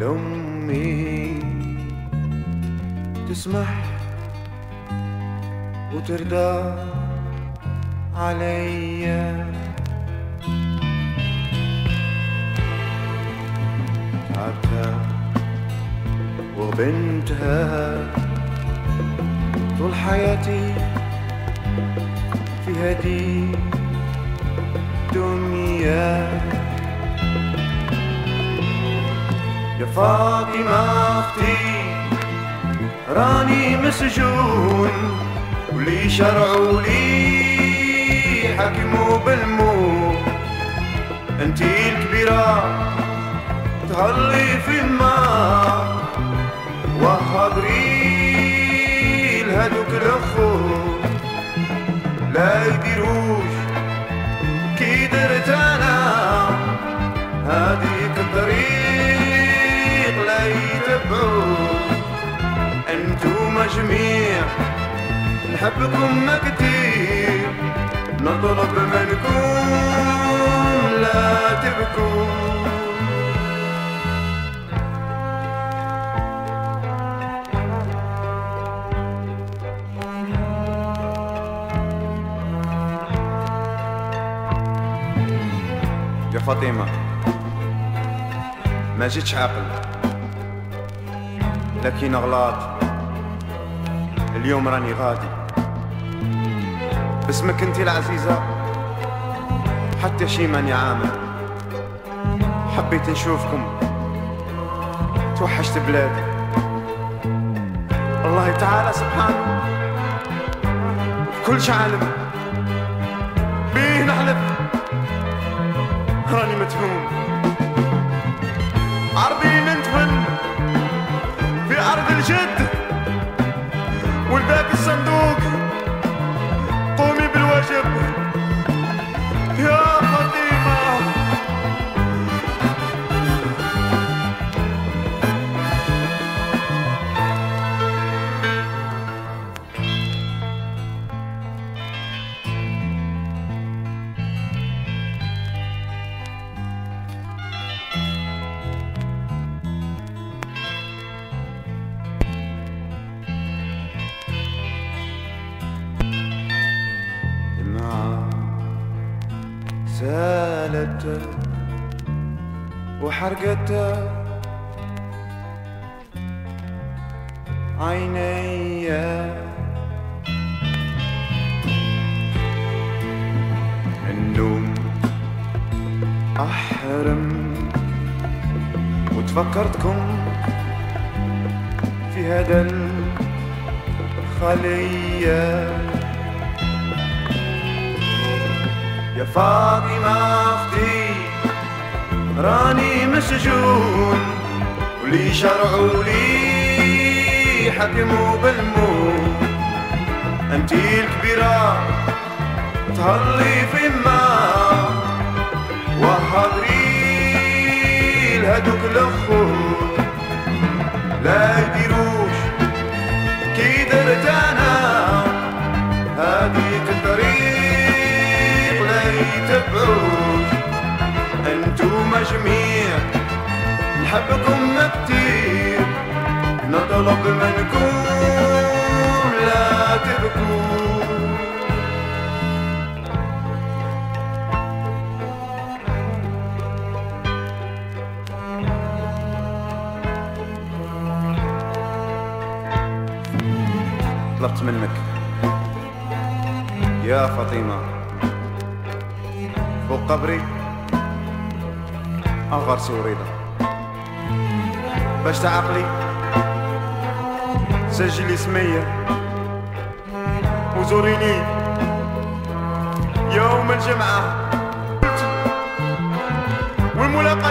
لأمي تسمح وترضى عليا. تعبتها وبنتها طول حياتي في هدي الدنيا. يا فاطمة أختي راني مسجون، ولي شرع ولي حكموا بالموت. انتي الكبيرة تهلي في الماء، وحضري لهدوك الأخوت لا يديروش كي درت أنا. هاديك الطريق لا يتبعوش، انتوما جميع نحبكم ما كتير. نطلب منكم لا تبكوا. يا فاطمة ما جيتش عاقل، لكن غلط اليوم راني غادي. باسمك انتي العزيزة حتى شي ماني عامل. حبيت نشوفكم، توحشت بلادي. الله تعالى سبحانه كلش عالم بيه نحلف، راني مدفون عربي ندفن في أرض الجد. ولذاك الصندوق قومي بالواجب يا فاطمة. سالت وحرقت عيني، النوم أحرم وتفكرتكم في هذا الخلية. يا فاطمة أختي راني مسجون، ولي شرعوا لي حكموا بالموت. أنتي الكبيرة تهلي في الماء، وحضري لهدوك الأخوت لا يديروش كي درت أنا. هاديك الطريق تبعوش، انتوما جميع نحبكم ما كتير. نطلب منكم لا تبكوا. طلبت منك يا فاطمة فوق قبري أو غرسي وريضة باش تعقلي، سجلي اسمي وزوريني يوم الجمعة والملاقاة.